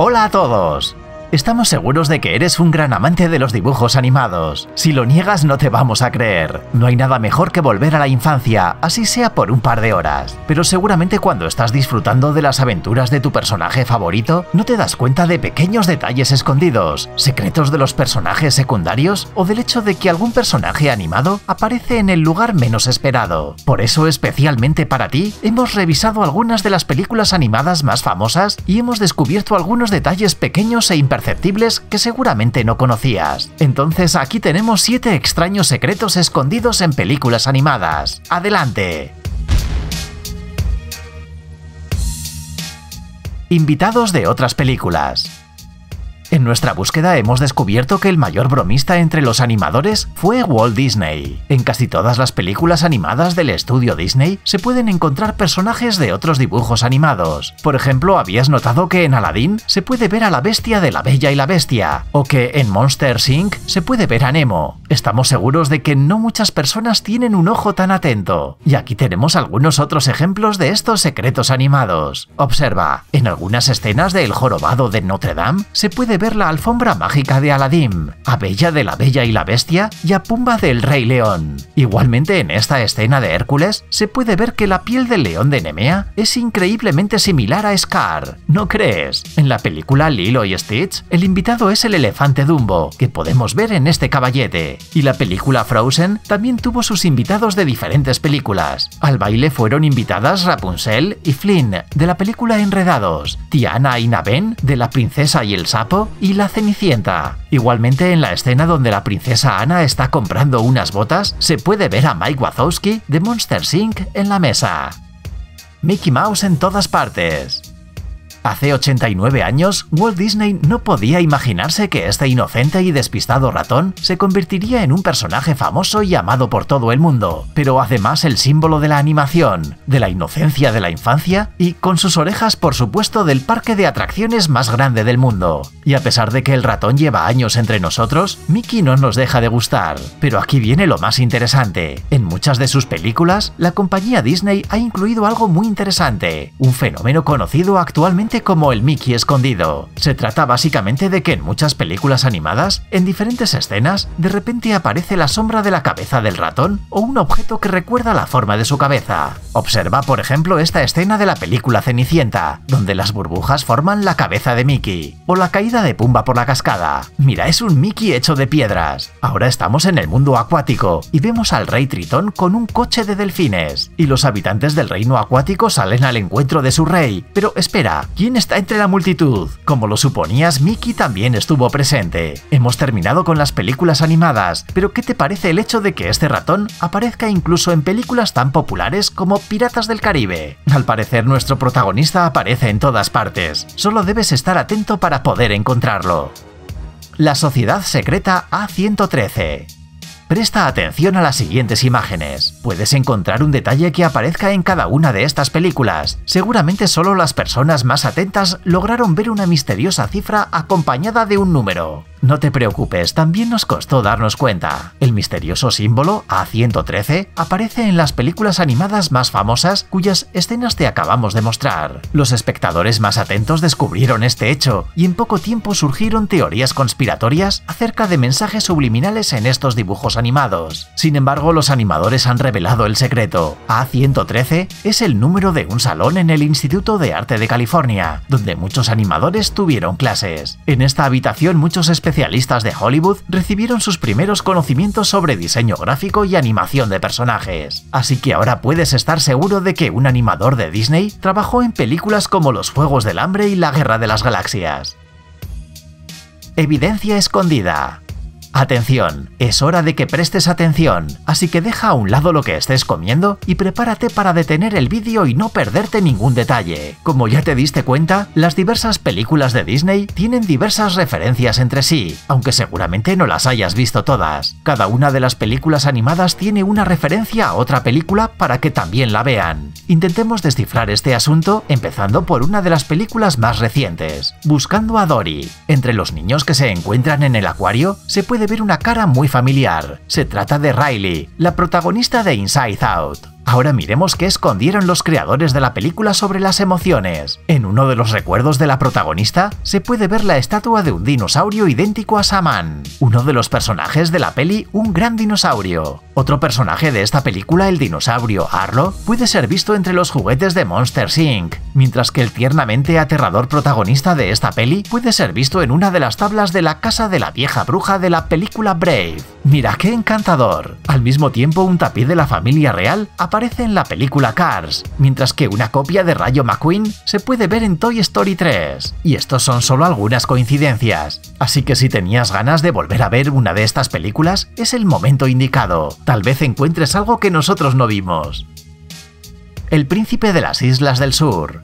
¡Hola a todos! Estamos seguros de que eres un gran amante de los dibujos animados. Si lo niegas no te vamos a creer. No hay nada mejor que volver a la infancia, así sea por un par de horas. Pero seguramente cuando estás disfrutando de las aventuras de tu personaje favorito, no te das cuenta de pequeños detalles escondidos, secretos de los personajes secundarios o del hecho de que algún personaje animado aparece en el lugar menos esperado. Por eso, especialmente para ti, hemos revisado algunas de las películas animadas más famosas y hemos descubierto algunos detalles pequeños e imperceptibles que seguramente no conocías. Entonces aquí tenemos 7 extraños secretos escondidos en películas animadas. ¡Adelante! Invitados de otras películas. En nuestra búsqueda hemos descubierto que el mayor bromista entre los animadores fue Walt Disney. En casi todas las películas animadas del estudio Disney se pueden encontrar personajes de otros dibujos animados. Por ejemplo, ¿habías notado que en Aladdin se puede ver a la bestia de La Bella y la Bestia? O que en Monsters Inc. se puede ver a Nemo. Estamos seguros de que no muchas personas tienen un ojo tan atento. Y aquí tenemos algunos otros ejemplos de estos secretos animados. Observa, en algunas escenas de El jorobado de Notre Dame se puede ver la alfombra mágica de Aladdin, a Bella de la Bella y la Bestia y a Pumba del Rey León. Igualmente, en esta escena de Hércules se puede ver que la piel del león de Nemea es increíblemente similar a Scar, ¿no crees? En la película Lilo y Stitch, el invitado es el elefante Dumbo, que podemos ver en este caballete. Y la película Frozen también tuvo sus invitados de diferentes películas. Al baile fueron invitadas Rapunzel y Flynn, de la película Enredados, Tiana y Naveen, de La princesa y el sapo, y la Cenicienta. Igualmente, en la escena donde la princesa Anna está comprando unas botas, se puede ver a Mike Wazowski de Monsters Inc. en la mesa. Mickey Mouse en todas partes. Hace 89 años, Walt Disney no podía imaginarse que este inocente y despistado ratón se convertiría en un personaje famoso y amado por todo el mundo, pero además el símbolo de la animación, de la inocencia de la infancia y, con sus orejas por supuesto, del parque de atracciones más grande del mundo. Y a pesar de que el ratón lleva años entre nosotros, Mickey no nos deja de gustar. Pero aquí viene lo más interesante. En muchas de sus películas, la compañía Disney ha incluido algo muy interesante, un fenómeno conocido actualmente como el Mickey escondido. Se trata básicamente de que en muchas películas animadas, en diferentes escenas, de repente aparece la sombra de la cabeza del ratón o un objeto que recuerda la forma de su cabeza. Observa, por ejemplo, esta escena de la película Cenicienta, donde las burbujas forman la cabeza de Mickey, o la caída de Pumba por la cascada. Mira, es un Mickey hecho de piedras. Ahora estamos en el mundo acuático y vemos al rey Tritón con un coche de delfines, y los habitantes del reino acuático salen al encuentro de su rey. Pero espera, ¿quién está entre la multitud? Como lo suponías, Mickey también estuvo presente. Hemos terminado con las películas animadas, pero ¿qué te parece el hecho de que este ratón aparezca incluso en películas tan populares como Piratas del Caribe? Al parecer, nuestro protagonista aparece en todas partes. Solo debes estar atento para poder encontrarlo. La sociedad secreta A113. Presta atención a las siguientes imágenes. Puedes encontrar un detalle que aparezca en cada una de estas películas. Seguramente solo las personas más atentas lograron ver una misteriosa cifra acompañada de un número. No te preocupes, también nos costó darnos cuenta. El misterioso símbolo A113 aparece en las películas animadas más famosas cuyas escenas te acabamos de mostrar. Los espectadores más atentos descubrieron este hecho y en poco tiempo surgieron teorías conspiratorias acerca de mensajes subliminales en estos dibujos animados. Sin embargo, los animadores han revelado el secreto. A113 es el número de un salón en el Instituto de Arte de California, donde muchos animadores tuvieron clases. En esta habitación, muchos especialistas de Hollywood recibieron sus primeros conocimientos sobre diseño gráfico y animación de personajes. Así que ahora puedes estar seguro de que un animador de Disney trabajó en películas como Los Juegos del Hambre y La Guerra de las Galaxias. Evidencia escondida. Atención, es hora de que prestes atención, así que deja a un lado lo que estés comiendo y prepárate para detener el vídeo y no perderte ningún detalle. Como ya te diste cuenta, las diversas películas de Disney tienen diversas referencias entre sí, aunque seguramente no las hayas visto todas. Cada una de las películas animadas tiene una referencia a otra película para que también la vean. Intentemos descifrar este asunto empezando por una de las películas más recientes, Buscando a Dory. Entre los niños que se encuentran en el acuario, se puede ver una cara muy familiar. Se trata de Riley, la protagonista de Inside Out. Ahora miremos qué escondieron los creadores de la película sobre las emociones. En uno de los recuerdos de la protagonista se puede ver la estatua de un dinosaurio idéntico a Saman, uno de los personajes de la peli Un gran dinosaurio. Otro personaje de esta película, el dinosaurio Arlo, puede ser visto entre los juguetes de Monsters Inc, mientras que el tiernamente aterrador protagonista de esta peli puede ser visto en una de las tablas de la casa de la vieja bruja de la película Brave. ¡Mira qué encantador! Al mismo tiempo, un tapiz de la familia real aparece en la película Cars, mientras que una copia de Rayo McQueen se puede ver en Toy Story 3. Y estos son solo algunas coincidencias, así que si tenías ganas de volver a ver una de estas películas, es el momento indicado. Tal vez encuentres algo que nosotros no vimos. El príncipe de las Islas del Sur.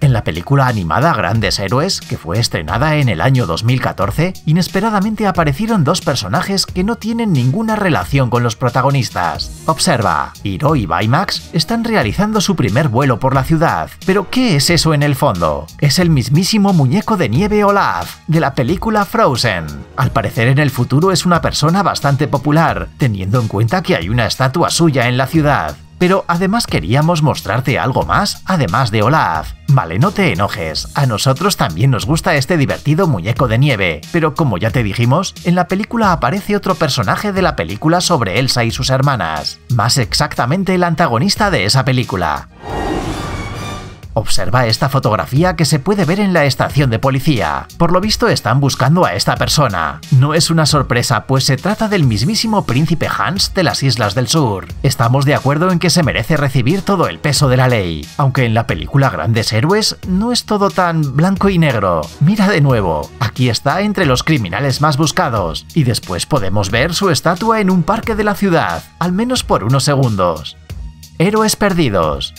En la película animada Grandes Héroes, que fue estrenada en el año 2014, inesperadamente aparecieron dos personajes que no tienen ninguna relación con los protagonistas. Observa, Hiro y Baymax están realizando su primer vuelo por la ciudad. ¿Pero qué es eso en el fondo? Es el mismísimo muñeco de nieve Olaf, de la película Frozen. Al parecer en el futuro es una persona bastante popular, teniendo en cuenta que hay una estatua suya en la ciudad. Pero además queríamos mostrarte algo más, además de Olaf. Vale, no te enojes, a nosotros también nos gusta este divertido muñeco de nieve, pero como ya te dijimos, en la película aparece otro personaje de la película sobre Elsa y sus hermanas, más exactamente el antagonista de esa película. Observa esta fotografía que se puede ver en la estación de policía. Por lo visto están buscando a esta persona. No es una sorpresa, pues se trata del mismísimo príncipe Hans de las Islas del Sur. Estamos de acuerdo en que se merece recibir todo el peso de la ley, aunque en la película Grandes Héroes no es todo tan blanco y negro. Mira de nuevo, aquí está entre los criminales más buscados, y después podemos ver su estatua en un parque de la ciudad, al menos por unos segundos. Héroes perdidos.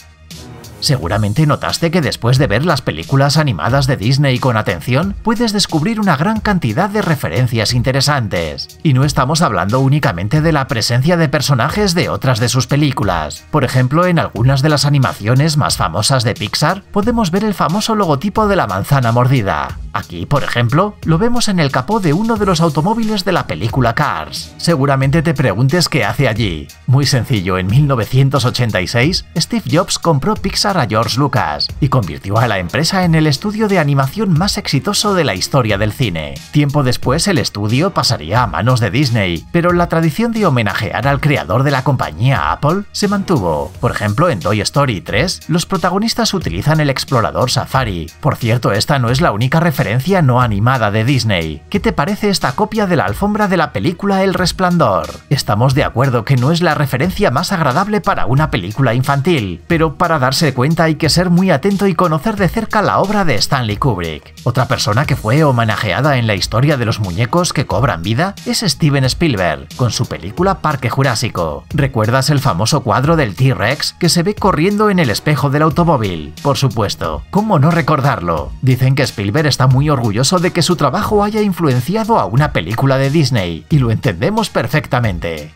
Seguramente notaste que después de ver las películas animadas de Disney con atención, puedes descubrir una gran cantidad de referencias interesantes. Y no estamos hablando únicamente de la presencia de personajes de otras de sus películas. Por ejemplo, en algunas de las animaciones más famosas de Pixar, podemos ver el famoso logotipo de la manzana mordida. Aquí, por ejemplo, lo vemos en el capó de uno de los automóviles de la película Cars. Seguramente te preguntes qué hace allí. Muy sencillo, en 1986, Steve Jobs compró Pixar a George Lucas y convirtió a la empresa en el estudio de animación más exitoso de la historia del cine. Tiempo después el estudio pasaría a manos de Disney, pero la tradición de homenajear al creador de la compañía Apple se mantuvo. Por ejemplo, en Toy Story 3, los protagonistas utilizan el explorador Safari. Por cierto, esta no es la única referencia no animada de Disney. ¿Qué te parece esta copia de la alfombra de la película El Resplandor? Estamos de acuerdo que no es la referencia más agradable para una película infantil, pero para darse cuenta hay que ser muy atento y conocer de cerca la obra de Stanley Kubrick. Otra persona que fue homenajeada en la historia de los muñecos que cobran vida es Steven Spielberg, con su película Parque Jurásico. ¿Recuerdas el famoso cuadro del T-Rex que se ve corriendo en el espejo del automóvil? Por supuesto, ¿cómo no recordarlo? Dicen que Spielberg está muy orgulloso de que su trabajo haya influenciado a una película de Disney, y lo entendemos perfectamente.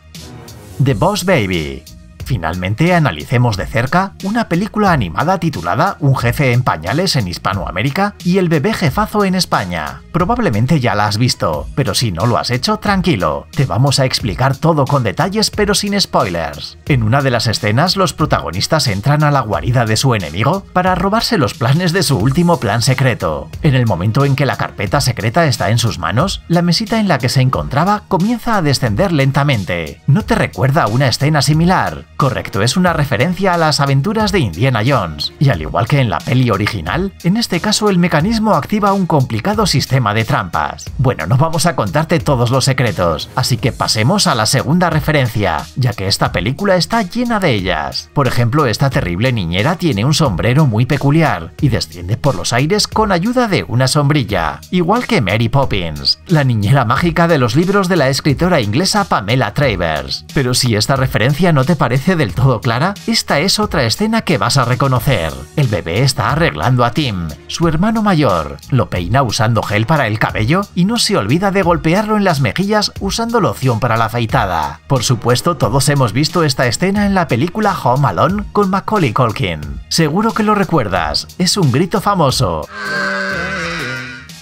The Boss Baby. Finalmente, analicemos de cerca una película animada titulada Un jefe en pañales en Hispanoamérica y El bebé jefazo en España. Probablemente ya la has visto, pero si no lo has hecho, tranquilo. Te vamos a explicar todo con detalles, pero sin spoilers. En una de las escenas, los protagonistas entran a la guarida de su enemigo para robarse los planes de su último plan secreto. En el momento en que la carpeta secreta está en sus manos, la mesita en la que se encontraba comienza a descender lentamente. ¿No te recuerda una escena similar? Correcto, es una referencia a las aventuras de Indiana Jones, y al igual que en la peli original, en este caso el mecanismo activa un complicado sistema de trampas. Bueno, no vamos a contarte todos los secretos, así que pasemos a la segunda referencia, ya que esta película está llena de ellas. Por ejemplo, esta terrible niñera tiene un sombrero muy peculiar, y desciende por los aires con ayuda de una sombrilla, igual que Mary Poppins, la niñera mágica de los libros de la escritora inglesa Pamela Travers. Pero si esta referencia no te parece del todo clara, esta es otra escena que vas a reconocer. El bebé está arreglando a Tim, su hermano mayor, lo peina usando gel para el cabello y no se olvida de golpearlo en las mejillas usando loción para la afeitada. Por supuesto, todos hemos visto esta escena en la película Home Alone con Macaulay Culkin. Seguro que lo recuerdas, es un grito famoso.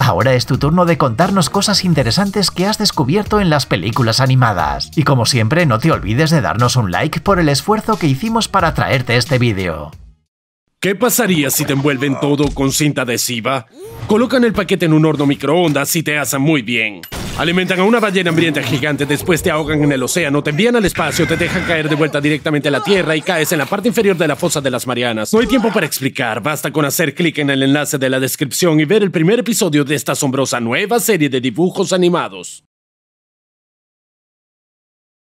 Ahora es tu turno de contarnos cosas interesantes que has descubierto en las películas animadas. Y como siempre, no te olvides de darnos un like por el esfuerzo que hicimos para traerte este vídeo. ¿Qué pasaría si te envuelven todo con cinta adhesiva? Colocan el paquete en un horno microondas y te asan muy bien. Alimentan a una ballena hambrienta gigante, después te ahogan en el océano, te envían al espacio, te dejan caer de vuelta directamente a la Tierra y caes en la parte inferior de la fosa de las Marianas. No hay tiempo para explicar, basta con hacer clic en el enlace de la descripción y ver el primer episodio de esta asombrosa nueva serie de dibujos animados.